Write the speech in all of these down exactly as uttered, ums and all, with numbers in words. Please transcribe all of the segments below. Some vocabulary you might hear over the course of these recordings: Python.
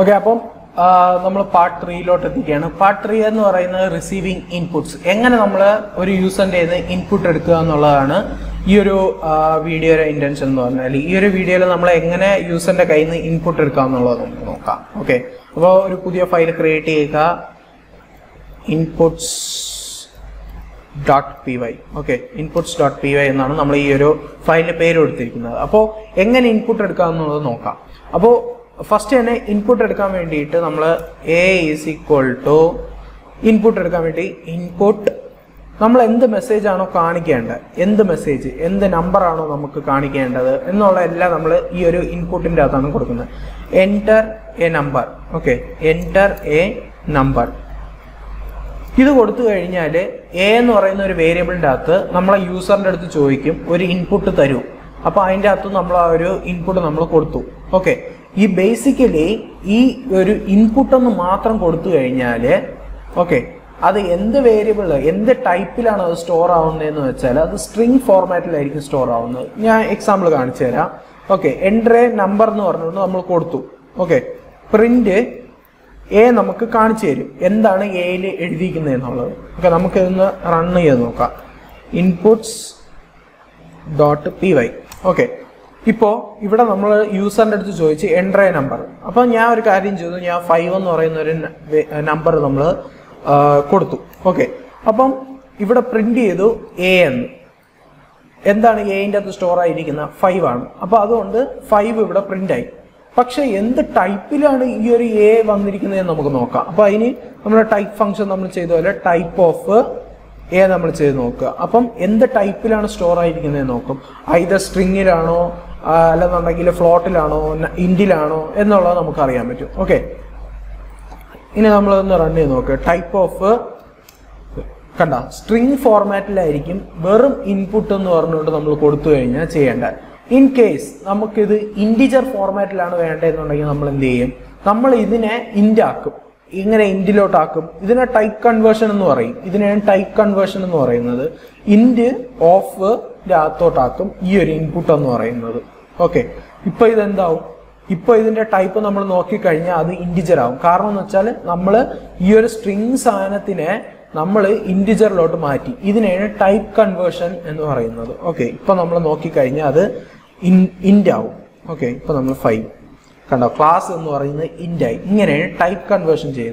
Okay, so Uh, we part three. Part three is receiving inputs. How do we use the input this video intention. In this video, we will use the input. Okay, so we will create a inputs dot p y. Okay, inputs dot p y is the file name. So, how do we input it? First input a is equal to input input we message the message the number we input enter a number. Okay, enter a number. This is a variable that we user the input the input. Okay, basically, this input is okay. That is any variable, any type is stored in the string format. I will show you an example. Okay, enter a number. Okay, print a number. Okay, run inputs dot p y. Okay. Now, we will use the entry number. Now, we will use five number. Okay. Now, we will print A N. What is A N? five. Now, five will print. But, what type is A? We will type function. Type of A. Now, what type is stored? Either string or Uh, float ilano, indilano, and all of them. Okay, in a number type of uh, string format verum input and in case we integer format we will this is a type conversion. This is a type conversion. Int of this input. Okay. Now, this type we will see is integer. Because we will string integer. This is a type conversion. Okay. Now, we will see that int. Okay. Now, we will five. Class and type conversion. This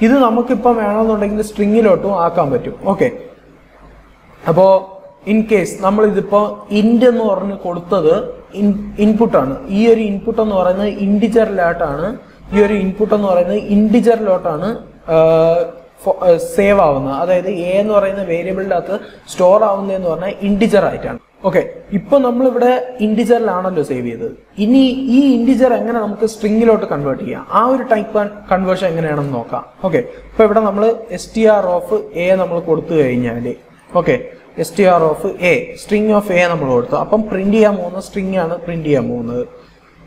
is the string. Okay. So, in case we will int input. This input is integer. This input is integer. Save. That is a variable stored in integer. Okay, now we have integer. Now we convert string to convert this type conversion. Okay, now we have str of a. Okay, str of a, string of a. Now print the string.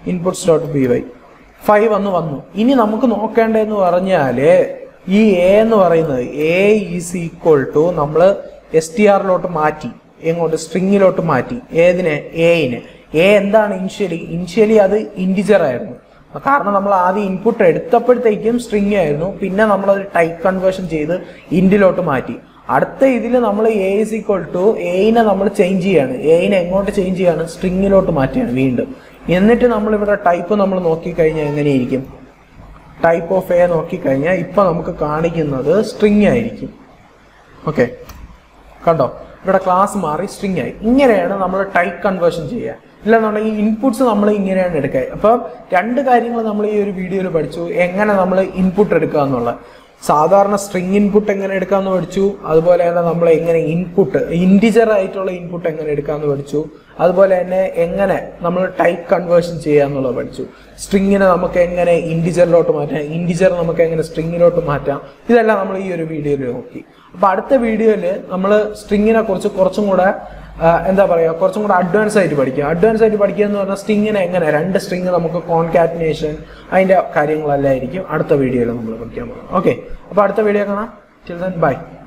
Inputs dot p y. five now we a is equal to str. String automati, A and then initially, initially other integer. The Karnamala input red, the string, pinna type conversion jayder, indil automati. At the idil A is equal to A in a number change, A in a change, and string automati window. In the number type of number noki kaina type of A noki kaina, ipanamka karnik another string. Okay, cut off. Class is string. This is the type conversion. This is inputs. Input. Sadarna string input input integer input and type conversion string integer integer string video. Video string advanced side advanced side string and string concatenation and video. Okay, till then, bye.